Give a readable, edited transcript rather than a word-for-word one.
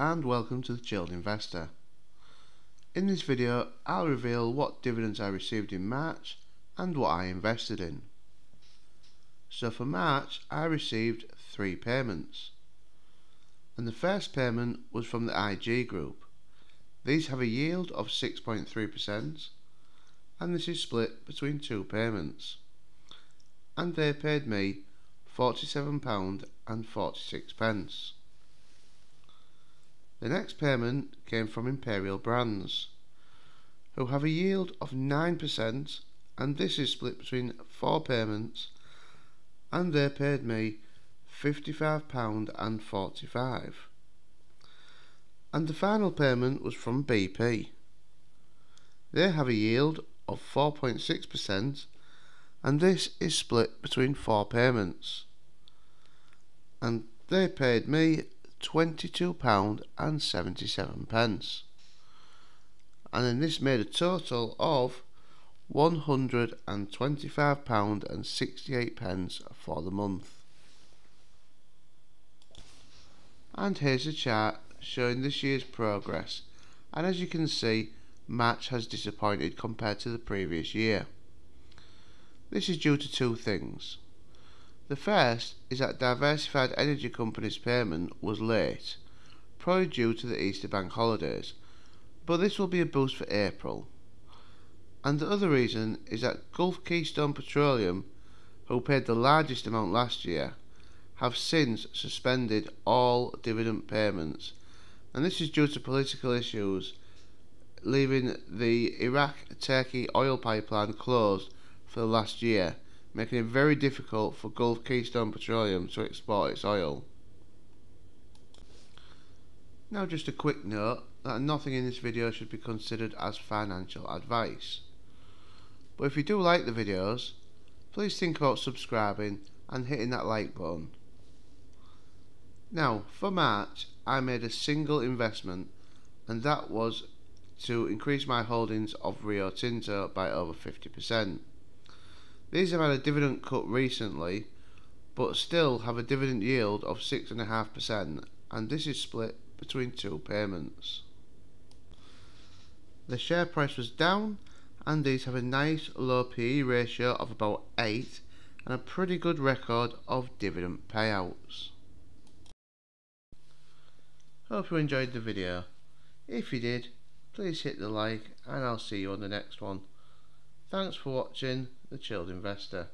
and welcome to the Chilled Investor. In this video I'll reveal what dividends I received in March and what I invested in. So for March I received 3 payments, and the first payment was from the IG group. These have a yield of 6.3% and this is split between 2 payments, and they paid me £47.46. The next payment came from Imperial Brands, who have a yield of 9%, and this is split between 4 payments, and they paid me £55.45. And the final payment was from BP. They have a yield of 4.6%, and this is split between 4 payments, and they paid me £22.77, and then this made a total of £125.68 for the month. And here's a chart showing this year's progress, and as you can see, March has disappointed compared to the previous year. This is due to 2 things. The first is that Diversified Energy Company's payment was late, probably due to the Easter bank holidays, but this will be a boost for April. And the other reason is that Gulf Keystone Petroleum, who paid the largest amount last year, have since suspended all dividend payments, and this is due to political issues, leaving the Iraq-Turkey oil pipeline closed for the last year, making it very difficult for Gulf Keystone Petroleum to export its oil. Now just a quick note that nothing in this video should be considered as financial advice. But if you do like the videos, please think about subscribing and hitting that like button. Now for March I made a single investment, and that was to increase my holdings of Rio Tinto by over 50%. These have had a dividend cut recently, but still have a dividend yield of 6.5%, and this is split between 2 payments. The share price was down, and these have a nice low PE ratio of about 8 and a pretty good record of dividend payouts. Hope you enjoyed the video. If you did, please hit the like, and I'll see you on the next one. Thanks for watching The Chilled Investor.